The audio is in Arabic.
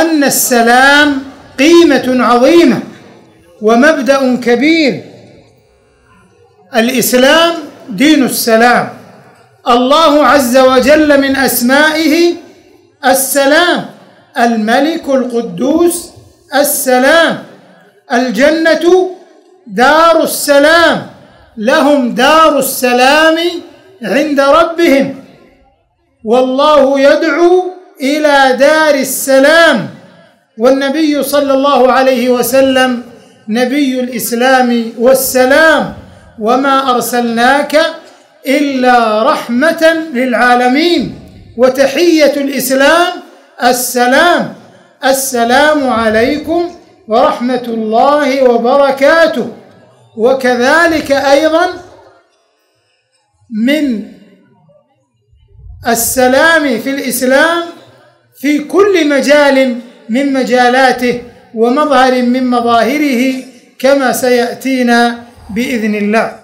أن السلام قيمة عظيمة ومبدأ كبير. الإسلام دين السلام. الله عز وجل من أسمائه السلام، الملك القدوس السلام، الجنة دار السلام، لهم دار السلام عند ربهم، والله يدعو إلى دار السلام، والنبي صلى الله عليه وسلم نبي الإسلام والسلام، وما أرسلناك إلا رحمة للعالمين. وتحية الإسلام السلام، السلام عليكم ورحمة الله وبركاته. وكذلك أيضا من السلام في الإسلام في كل مجال من مجالاته ومظهر من مظاهره، كما سيأتينا بإذن الله.